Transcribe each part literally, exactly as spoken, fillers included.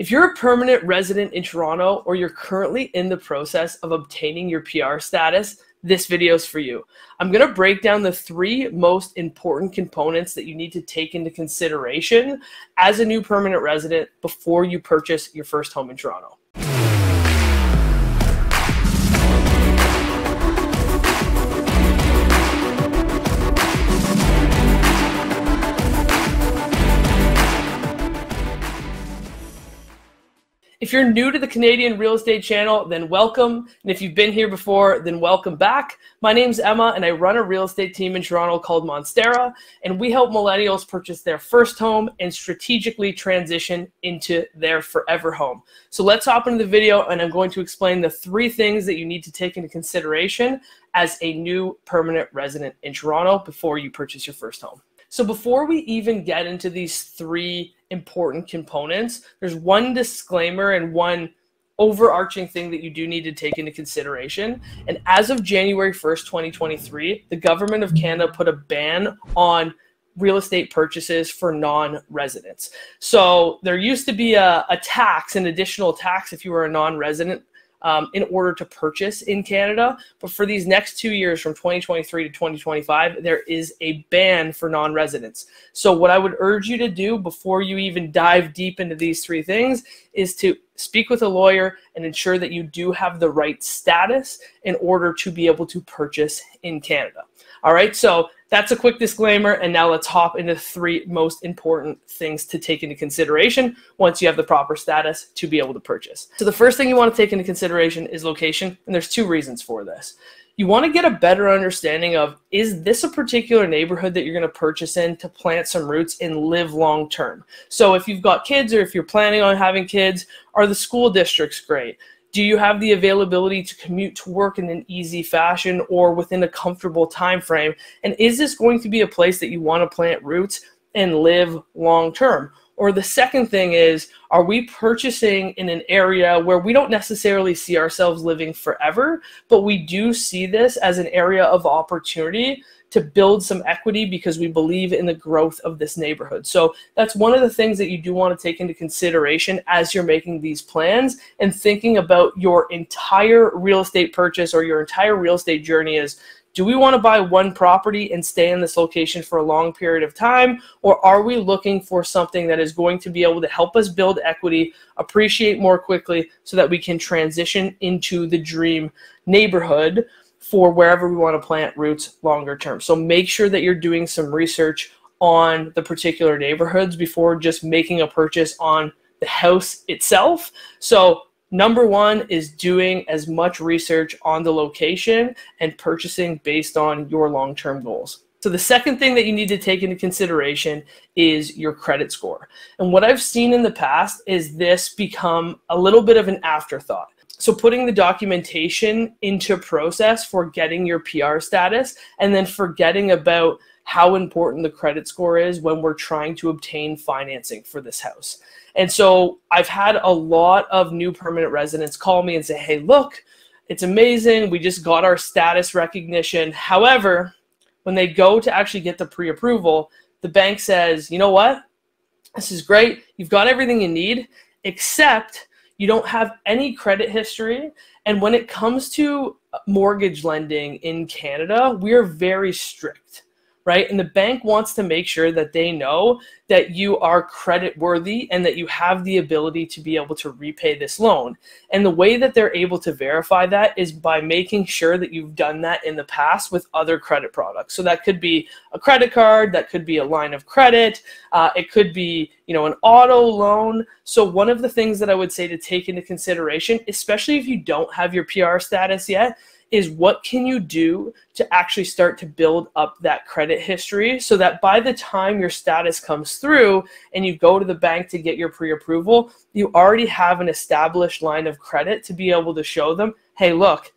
If you're a permanent resident in Toronto or you're currently in the process of obtaining your P R status, this video is for you. I'm going to break down the three most important components that you need to take into consideration as a new permanent resident before you purchase your first home in Toronto. If you're new to the Canadian Real Estate Channel, then welcome. And if you've been here before, then welcome back. My name's Emma, and I run a real estate team in Toronto called Monstera, and we help millennials purchase their first home and strategically transition into their forever home. So let's hop into the video, and I'm going to explain the three things that you need to take into consideration as a new permanent resident in Toronto before you purchase your first home. So before we even get into these three important components, there's one disclaimer and one overarching thing that you do need to take into consideration. And as of January first, twenty twenty-three, the government of Canada put a ban on real estate purchases for non-residents. So there used to be a, a tax, an additional tax if you were a non-resident, Um, in order to purchase in Canada. But for these next two years, from twenty twenty-three to twenty twenty-five, there is a ban for non-residents. So what I would urge you to do before you even dive deep into these three things is to speak with a lawyer and ensure that you do have the right status in order to be able to purchase in Canada. All right, so that's a quick disclaimer, and now let's hop into three most important things to take into consideration once you have the proper status to be able to purchase. So the first thing you want to take into consideration is location, and there's two reasons for this. You want to get a better understanding of, is this a particular neighborhood that you're going to purchase in to plant some roots and live long term? So if you've got kids or if you're planning on having kids, are the school districts great? Do you have the availability to commute to work in an easy fashion or within a comfortable time frame? And is this going to be a place that you want to plant roots and live long term? Or the second thing is, are we purchasing in an area where we don't necessarily see ourselves living forever, but we do see this as an area of opportunity to build some equity because we believe in the growth of this neighborhood? So that's one of the things that you do want to take into consideration as you're making these plans and thinking about your entire real estate purchase or your entire real estate journey is, do we want to buy one property and stay in this location for a long period of time, or are we looking for something that is going to be able to help us build equity, appreciate more quickly so that we can transition into the dream neighborhood for wherever we want to plant roots longer term? So make sure that you're doing some research on the particular neighborhoods before just making a purchase on the house itself. So number one is doing as much research on the location and purchasing based on your long-term goals. So the second thing that you need to take into consideration is your credit score. And what I've seen in the past is this become a little bit of an afterthought. So putting the documentation into process for getting your P R status and then forgetting about how important the credit score is when we're trying to obtain financing for this house. And so I've had a lot of new permanent residents call me and say, hey, look, it's amazing. We just got our status recognition. However, when they go to actually get the pre-approval, the bank says, you know what? This is great. You've got everything you need, except you don't have any credit history. And when it comes to mortgage lending in Canada, we're very strict, right? And the bank wants to make sure that they know that you are credit worthy and that you have the ability to be able to repay this loan. And the way that they're able to verify that is by making sure that you've done that in the past with other credit products. So that could be a credit card, that could be a line of credit, uh, it could be, you know, an auto loan. So one of the things that I would say to take into consideration, especially if you don't have your P R status yet, is what can you do to actually start to build up that credit history so that by the time your status comes through and you go to the bank to get your pre-approval, you already have an established line of credit to be able to show them, hey, look,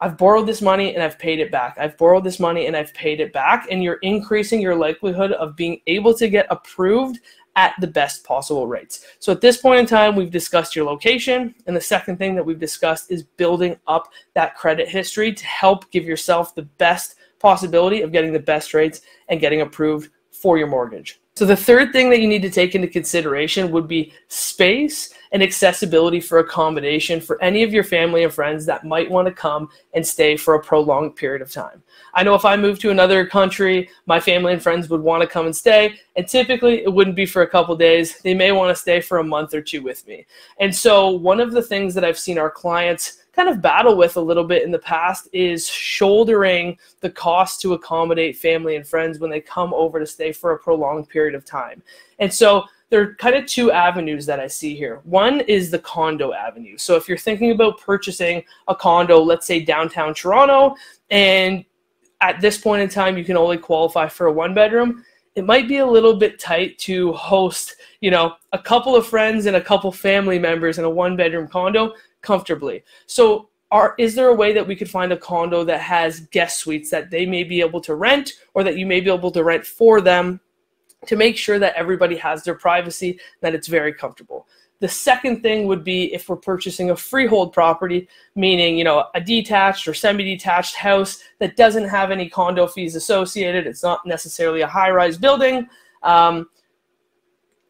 I've borrowed this money and I've paid it back. I've borrowed this money and I've paid it back. And you're increasing your likelihood of being able to get approved at the best possible rates. So at this point in time, we've discussed your location. And the second thing that we've discussed is building up that credit history to help give yourself the best possibility of getting the best rates and getting approved for your mortgage. So the third thing that you need to take into consideration would be space and accessibility for accommodation for any of your family and friends that might want to come and stay for a prolonged period of time. I know if I moved to another country, my family and friends would want to come and stay, and typically it wouldn't be for a couple days. They may want to stay for a month or two with me. And so one of the things that I've seen our clients kind of battle with a little bit in the past is shouldering the cost to accommodate family and friends when they come over to stay for a prolonged period of time. And so there are kind of two avenues that I see here. One is the condo avenue. So if you're thinking about purchasing a condo, let's say downtown Toronto, and at this point in time, you can only qualify for a one bedroom, it might be a little bit tight to host, you know, a couple of friends and a couple family members in a one bedroom condo comfortably. So are, is there a way that we could find a condo that has guest suites that they may be able to rent, or that you may be able to rent for them, to make sure that everybody has their privacy, that it's very comfortable? The second thing would be if we're purchasing a freehold property, meaning, you know, a detached or semi-detached house that doesn't have any condo fees associated. It's not necessarily a high-rise building. Um,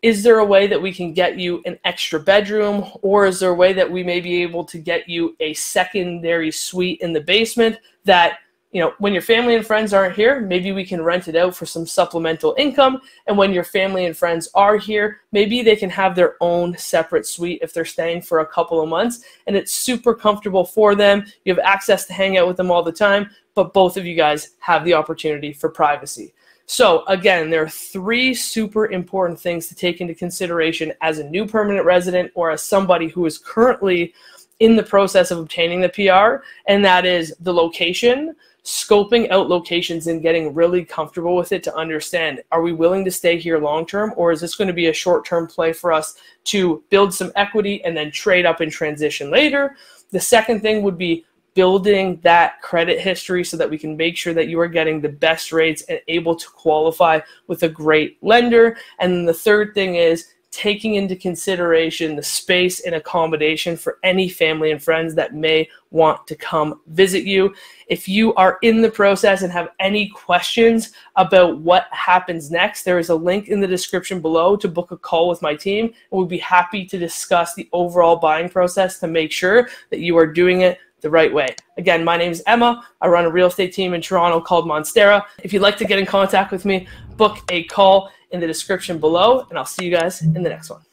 Is there a way that we can get you an extra bedroom, or is there a way that we may be able to get you a secondary suite in the basement that, you know, when your family and friends aren't here, maybe we can rent it out for some supplemental income, and when your family and friends are here, maybe they can have their own separate suite if they're staying for a couple of months, and it's super comfortable for them. You have access to hang out with them all the time, but both of you guys have the opportunity for privacy. So again, there are three super important things to take into consideration as a new permanent resident or as somebody who is currently in the process of obtaining the P R, and that is the location, scoping out locations and getting really comfortable with it to understand, are we willing to stay here long term, or is this going to be a short-term play for us to build some equity and then trade up and transition later? The second thing would be building that credit history so that we can make sure that you are getting the best rates and able to qualify with a great lender. And the third thing is taking into consideration the space and accommodation for any family and friends that may want to come visit you. If you are in the process and have any questions about what happens next, there is a link in the description below to book a call with my team, and we'll be happy to discuss the overall buying process to make sure that you are doing it the right way. Again, my name is Emma. I run a real estate team in Toronto called Monstera. If you'd like to get in contact with me, book a call in the description below, and I'll see you guys in the next one.